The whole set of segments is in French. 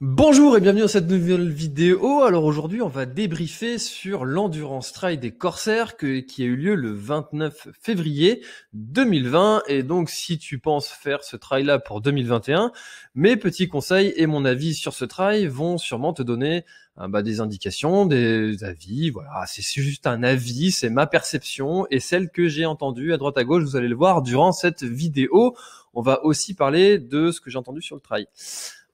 Bonjour et bienvenue dans cette nouvelle vidéo. Alors aujourd'hui, on va débriefer sur l'Endurance Trail des Corsaires qui a eu lieu le 29 février 2020. Et donc, si tu penses faire ce trail-là pour 2021, mes petits conseils et mon avis sur ce trail vont sûrement te donner des indications, des avis. Voilà, c'est juste un avis, c'est ma perception et celle que j'ai entendue à droite à gauche. Vous allez le voir durant cette vidéo. On va aussi parler de ce que j'ai entendu sur le trail.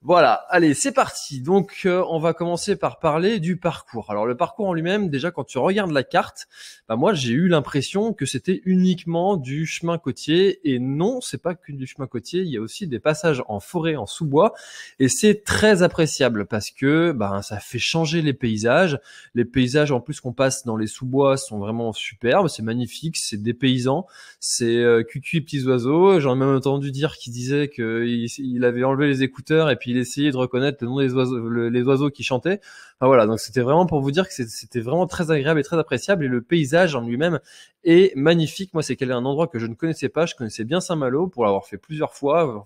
Voilà, allez, c'est parti. Donc, on va commencer par parler du parcours. Alors, le parcours en lui-même, déjà, quand tu regardes la carte, moi, j'ai eu l'impression que c'était uniquement du chemin côtier. Et non, c'est pas que du chemin côtier. Il y a aussi des passages en forêt, en sous-bois. Et c'est très appréciable parce que ça fait changer les paysages. Les paysages, en plus, qu'on passe dans les sous-bois sont vraiment superbes. C'est magnifique, c'est dépaysant. C'est cucu et petits oiseaux. J'en ai même entendu dire qu'il disait qu'il avait enlevé les écouteurs et puis essayer de reconnaître le nom des oiseaux, les oiseaux qui chantaient. Voilà, donc c'était vraiment pour vous dire que c'était vraiment très agréable et très appréciable, et le paysage en lui-même est magnifique. Moi, c'est un endroit que je ne connaissais pas. Je connaissais bien Saint-Malo pour l'avoir fait plusieurs fois.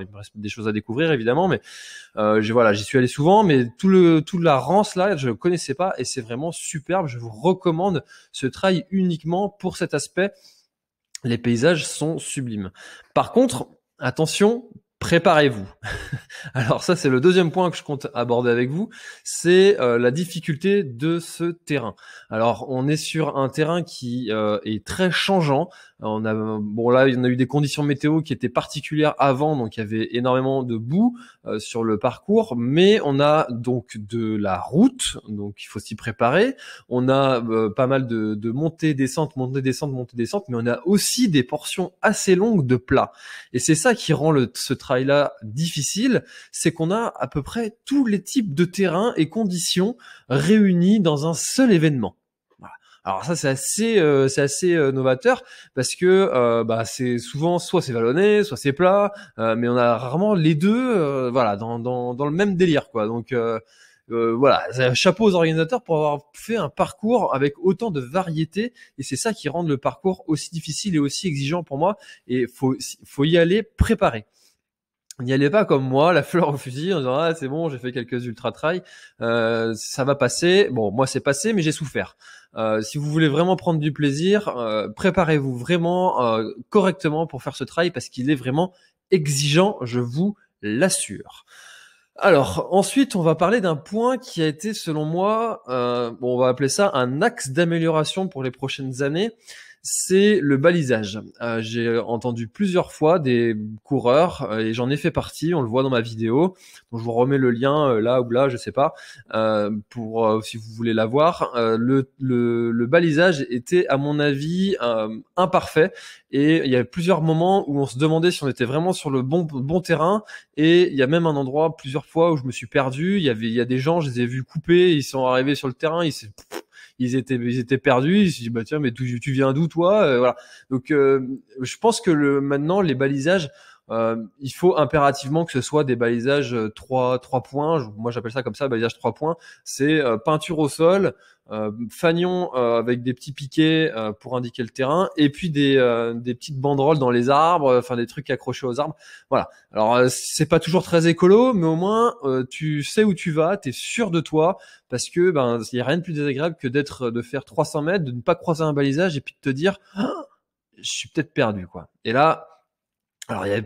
Il me reste des choses à découvrir évidemment, mais j'y suis allé souvent, mais toute la Rance là, je ne connaissais pas, et c'est vraiment superbe. Je vous recommande ce trail uniquement pour cet aspect. Les paysages sont sublimes. Par contre, attention, préparez-vous. Alors ça, c'est le deuxième point que je compte aborder avec vous, c'est la difficulté de ce terrain. Alors on est sur un terrain qui est très changeant. On a eu des conditions météo qui étaient particulières avant, donc il y avait énormément de boue sur le parcours, mais on a donc de la route, donc il faut s'y préparer. On a pas mal de montées descentes, mais on a aussi des portions assez longues de plat. Et c'est ça qui rend ce trail là difficile, c'est qu'on a à peu près tous les types de terrains et conditions réunis dans un seul événement. Alors ça, c'est assez novateur parce que c'est souvent soit c'est vallonné, soit c'est plat, mais on a rarement les deux dans le même délire, quoi. Donc chapeau aux organisateurs pour avoir fait un parcours avec autant de variété, et c'est ça qui rend le parcours aussi difficile et aussi exigeant pour moi, et faut y aller préparé. N'y allez pas comme moi, la fleur au fusil, en disant ah c'est bon, j'ai fait quelques ultra trail, ça va passer. Bon, moi c'est passé, mais j'ai souffert. Si vous voulez vraiment prendre du plaisir, préparez-vous vraiment correctement pour faire ce trail, parce qu'il est vraiment exigeant, je vous l'assure. Alors ensuite, on va parler d'un point qui a été, selon moi, on va appeler ça un axe d'amélioration pour les prochaines années. C'est le balisage. J'ai entendu plusieurs fois des coureurs, et j'en ai fait partie, on le voit dans ma vidéo, donc je vous remets le lien là ou là, je sais pas, pour si vous voulez la voir. Le balisage était à mon avis imparfait, et il y a plusieurs moments où on se demandait si on était vraiment sur le bon terrain, et il y a même un endroit plusieurs fois où je me suis perdu. Il y a des gens, je les ai vus couper, ils sont arrivés sur le terrain, ils étaient perdus. Ils se disent tiens, mais tu viens d'où toi? Voilà. Donc je pense que maintenant les balisages, il faut impérativement que ce soit des balisages 3 points. Moi j'appelle ça comme ça, balisage 3 points. C'est peinture au sol, fanion avec des petits piquets pour indiquer le terrain, et puis des petites banderoles dans les arbres, enfin des trucs accrochés aux arbres. Voilà. Alors c'est pas toujours très écolo, mais au moins tu sais où tu vas, t'es sûr de toi, parce que il y a rien de plus désagréable que de faire 300 mètres, de ne pas croiser un balisage et puis de te dire ah, je suis peut-être perdu, quoi. Et là, alors il y a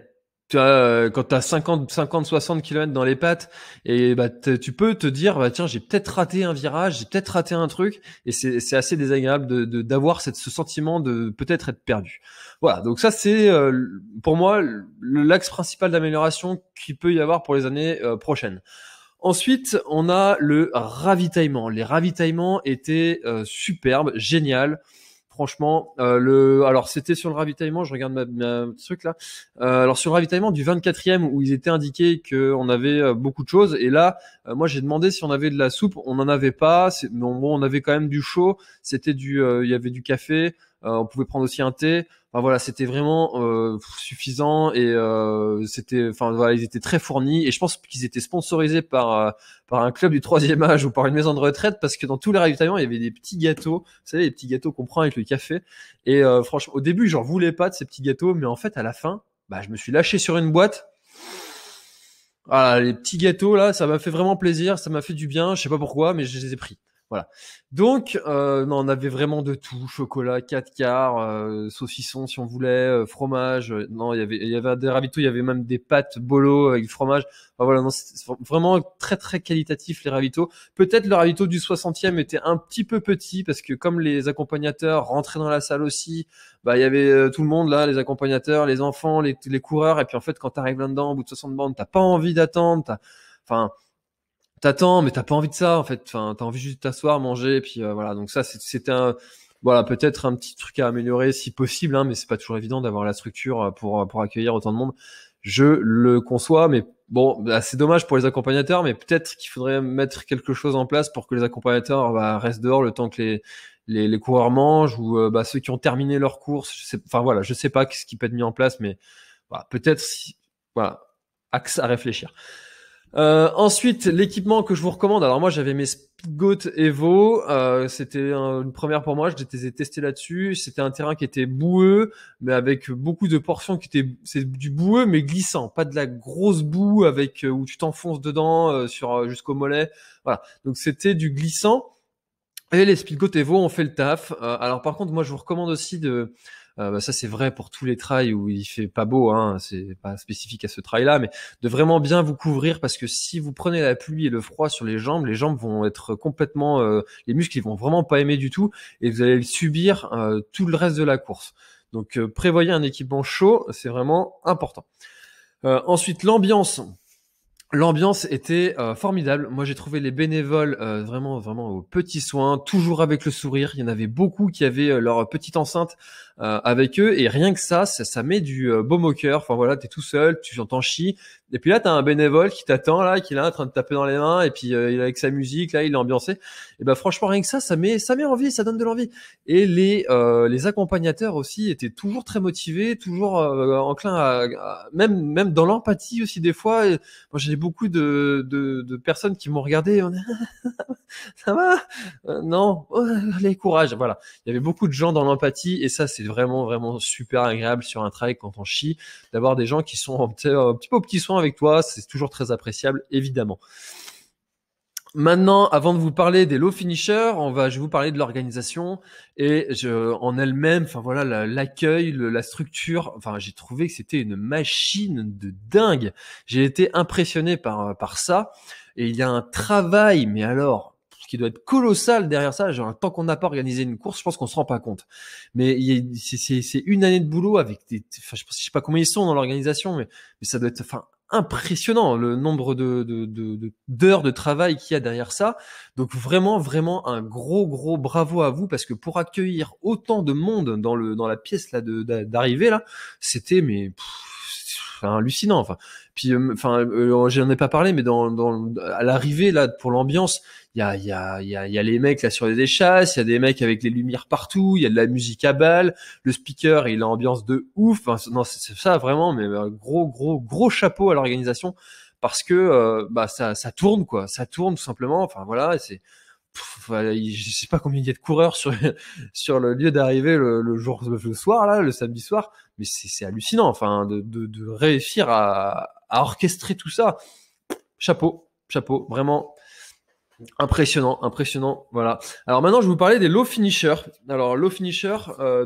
quand t'as 50-60 km dans les pattes, et tu peux te dire tiens, j'ai peut-être raté un virage, j'ai peut-être raté un truc, et c'est assez désagréable d'avoir ce sentiment de peut-être être perdu. Voilà, donc ça c'est pour moi l'axe principal d'amélioration qu'il peut y avoir pour les années prochaines. Ensuite, on a le ravitaillement. Les ravitaillements étaient superbes, génial. Franchement, alors c'était sur le ravitaillement, je regarde ma truc là. Alors sur le ravitaillement du 24e, où il était indiqué qu'on avait beaucoup de choses, et là, moi j'ai demandé si on avait de la soupe, on n'en avait pas. Bon, on avait quand même du chaud. C'était il y avait du café. On pouvait prendre aussi un thé. Voilà, c'était vraiment suffisant, et ils étaient très fournis, et je pense qu'ils étaient sponsorisés par un club du 3e âge ou par une maison de retraite, parce que dans tous les ravitaillements il y avait des petits gâteaux, vous savez, les petits gâteaux qu'on prend avec le café, et franchement au début j'en voulais pas de ces petits gâteaux, mais en fait à la fin je me suis lâché sur une boîte. Voilà, les petits gâteaux là, ça m'a fait vraiment plaisir, ça m'a fait du bien, je sais pas pourquoi, mais je les ai pris. Voilà. Donc, on avait vraiment de tout, chocolat, 4 quarts, saucisson si on voulait, fromage. Non, il y avait des ravitaux, il y avait même des pâtes bolo avec du fromage. Enfin, voilà, non, c'est vraiment très très qualitatif les ravitaux. Peut-être le ravito du 60e était un petit peu petit parce que comme les accompagnateurs rentraient dans la salle aussi, bah il y avait tout le monde là, les accompagnateurs, les enfants, les coureurs. Et puis en fait, quand t'arrives là-dedans, au bout de 60 bandes, t'as pas envie d'attendre. T'attends, mais t'as pas envie de ça en fait. Enfin, t'as envie juste de t'asseoir, manger, et puis voilà. Donc ça, c'était un, voilà, peut-être un petit truc à améliorer si possible, hein, mais c'est pas toujours évident d'avoir la structure pour accueillir autant de monde. Je le conçois, mais bon, bah, c'est dommage pour les accompagnateurs, mais peut-être qu'il faudrait mettre quelque chose en place pour que les accompagnateurs restent dehors le temps que les coureurs mangent ou ceux qui ont terminé leur course. Je sais pas ce qui peut être mis en place, mais voilà, peut-être si, voilà, axe à réfléchir. Ensuite, l'équipement que je vous recommande. Alors moi, j'avais mes Speedgoat EVO. C'était une première pour moi. Je les ai testés là-dessus. C'était un terrain qui était boueux, mais avec beaucoup de portions qui étaient, c'est du boueux mais glissant, pas de la grosse boue avec où tu t'enfonces dedans jusqu'au mollet. Voilà. Donc c'était du glissant. Et les Speedgoat EVO ont fait le taf. Alors par contre, moi, je vous recommande aussi de ça c'est vrai pour tous les trails où il fait pas beau, hein, c'est pas spécifique à ce trail là, mais de vraiment bien vous couvrir parce que si vous prenez la pluie et le froid sur les jambes vont être complètement, les muscles ils vont vraiment pas aimer du tout et vous allez subir tout le reste de la course. Donc prévoyez un équipement chaud, c'est vraiment important. Ensuite l'ambiance. L'ambiance était formidable. Moi, j'ai trouvé les bénévoles vraiment aux petits soins, toujours avec le sourire. Il y en avait beaucoup qui avaient leur petite enceinte avec eux. Et rien que ça met du baume au cœur. Enfin voilà, t'es tout seul, tu t'en chies. Et puis là, t'as un bénévole qui t'attend là, qui est là en train de taper dans les mains. Et puis il est avec sa musique, là, il est ambiancé. Et ben franchement, rien que ça met envie, ça donne de l'envie. Et les accompagnateurs aussi étaient toujours très motivés, toujours enclins à même dans l'empathie aussi des fois. Et moi, j'ai beaucoup de personnes qui m'ont regardé, ça va, non, allez, courage, voilà. Il y avait beaucoup de gens dans l'empathie et ça c'est vraiment vraiment super agréable sur un trail quand on chie, d'avoir des gens qui sont un petit peu au petit soin avec toi, c'est toujours très appréciable évidemment. Maintenant, avant de vous parler des low finishers, je vais vous parler de l'organisation et en elle-même, enfin voilà, l'accueil, la structure. Enfin, j'ai trouvé que c'était une machine de dingue. J'ai été impressionné par ça. Et il y a un travail, mais alors, qui doit être colossal derrière ça. Genre, tant qu'on n'a pas organisé une course, je pense qu'on se rend pas compte. Mais c'est une année de boulot avec je sais pas combien ils sont dans l'organisation, mais ça doit être, enfin, impressionnant le nombre d'heures de travail qu'il y a derrière ça. Donc vraiment un gros bravo à vous parce que pour accueillir autant de monde dans la pièce là d'arrivée là, c'était hallucinant. J'en ai pas parlé, mais à l'arrivée là pour l'ambiance, il y a les mecs là sur les échasses, il y a des mecs avec les lumières partout, il y a de la musique à balles, le speaker il a ambiance de ouf. C'est ça vraiment, mais gros chapeau à l'organisation parce que ça tourne quoi, ça tourne tout simplement. Enfin voilà, c'est je sais pas combien il y a de coureurs sur le lieu d'arrivée le soir là, le samedi soir, mais c'est hallucinant. Enfin de réussir à orchestrer tout ça, chapeau vraiment. Impressionnant, voilà. Alors maintenant, je vais vous parler des low finishers. Alors low finishers,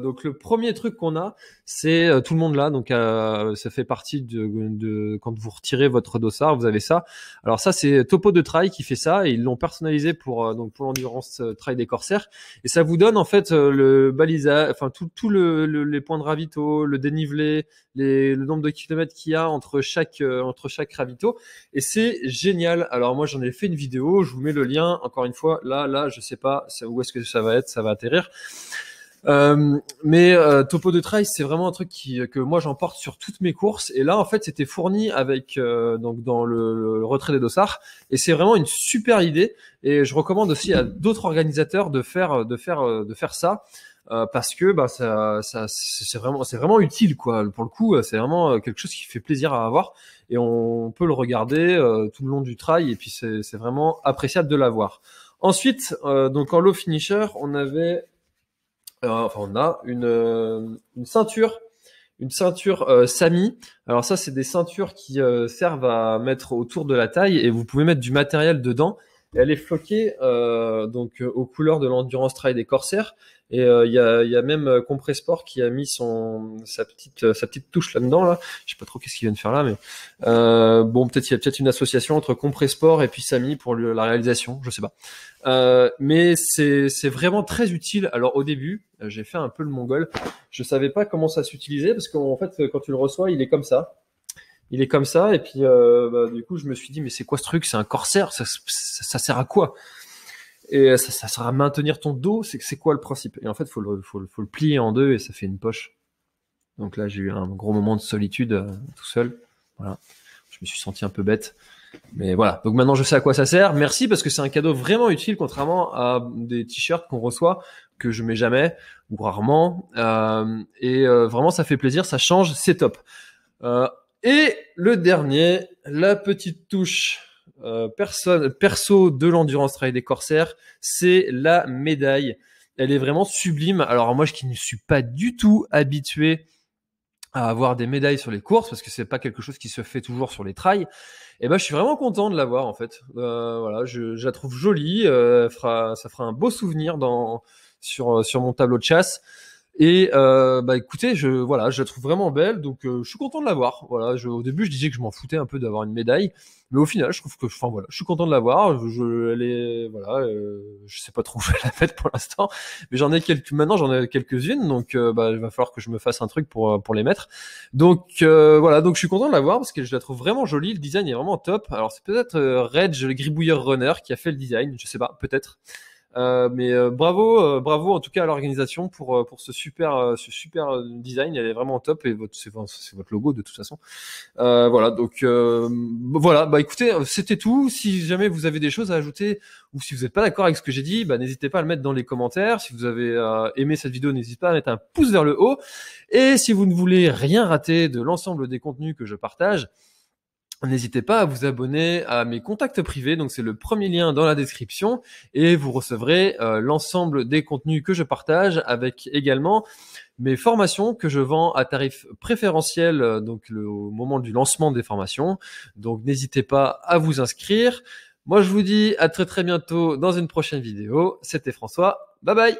donc le premier truc qu'on a, c'est tout le monde là. Donc ça fait partie de quand vous retirez votre dossard, vous avez ça. Alors ça, c'est Topo de Trail qui fait ça et ils l'ont personnalisé pour l'Endurance Trail des Corsaires. Et ça vous donne en fait le balisage, enfin les points de ravito, le dénivelé, le nombre de kilomètres qu'il y a entre chaque ravito. Et c'est génial. Alors moi, j'en ai fait une vidéo. Je vous mets le lien encore une fois là, je sais pas où est-ce que ça va atterrir, mais Topo de Trail, c'est vraiment un truc que moi j'emporte sur toutes mes courses. Et là en fait c'était fourni avec donc dans le retrait des dossards, et c'est vraiment une super idée. Et je recommande aussi à d'autres organisateurs de faire ça, parce que ça c'est vraiment utile quoi. Pour le coup, c'est vraiment quelque chose qui fait plaisir à avoir et on peut le regarder tout le long du trail, et puis c'est vraiment appréciable de l'avoir. Ensuite, donc en low finisher, on a une ceinture une ceinture Sami. Alors ça, c'est des ceintures qui servent à mettre autour de la taille et vous pouvez mettre du matériel dedans. Et elle est floquée donc aux couleurs de l'Endurance Trail des Corsaires. Et il y a même Compressport qui a mis sa petite touche là-dedans. Là. Je sais pas trop qu'est-ce qu'il vient de faire là, mais bon, peut-être il y a peut-être une association entre Compressport et puis Sami pour la réalisation, je sais pas. Mais c'est vraiment très utile. Alors au début, j'ai fait un peu le mongol. Je savais pas comment ça s'utilisait parce qu'en fait, quand tu le reçois, il est comme ça. Il est comme ça et puis du coup, je me suis dit mais c'est quoi ce truc? C'est un corsaire, ça sert à quoi? Et ça sert à maintenir ton dos, c'est quoi le principe? Et en fait, faut le plier en deux et ça fait une poche. Donc là, j'ai eu un gros moment de solitude tout seul. Voilà. Je me suis senti un peu bête. Mais voilà. Donc maintenant, je sais à quoi ça sert. Merci parce que c'est un cadeau vraiment utile contrairement à des t-shirts qu'on reçoit que je mets jamais ou rarement. Vraiment, ça fait plaisir, ça change, c'est top. Et le dernier, la petite touche perso de l'Endurance Trail des Corsaires, c'est la médaille. Elle est vraiment sublime. Alors moi, qui ne suis pas du tout habitué à avoir des médailles sur les courses, parce que c'est pas quelque chose qui se fait toujours sur les trails, et ben je suis vraiment content de l'avoir en fait. Voilà, je la trouve jolie. Ça fera un beau souvenir sur mon tableau de chasse. Et écoutez, je la trouve vraiment belle, donc je suis content de l'avoir. Voilà, au début je disais que je m'en foutais un peu d'avoir une médaille, mais au final je trouve que, enfin voilà, je suis content de l'avoir. Je sais pas trop où je vais la mettre pour l'instant, mais j'en ai quelques-unes, donc il va falloir que je me fasse un truc pour les mettre. Donc donc je suis content de l'avoir parce que je la trouve vraiment jolie, le design est vraiment top. Alors c'est peut-être Redge, le gribouilleur runner, qui a fait le design, je sais pas, peut-être. Bravo en tout cas à l'organisation pour ce super design, elle est vraiment top et c'est votre logo de toute façon. Écoutez, c'était tout. Si jamais vous avez des choses à ajouter ou si vous n'êtes pas d'accord avec ce que j'ai dit, n'hésitez pas à le mettre dans les commentaires. Si vous avez aimé cette vidéo, n'hésitez pas à mettre un pouce vers le haut. Et si vous ne voulez rien rater de l'ensemble des contenus que je partage, n'hésitez pas à vous abonner à mes contacts privés, donc c'est le premier lien dans la description et vous recevrez l'ensemble des contenus que je partage avec également mes formations que je vends à tarif préférentiel au moment du lancement des formations. Donc n'hésitez pas à vous inscrire. Moi je vous dis à très bientôt dans une prochaine vidéo. C'était François, bye bye.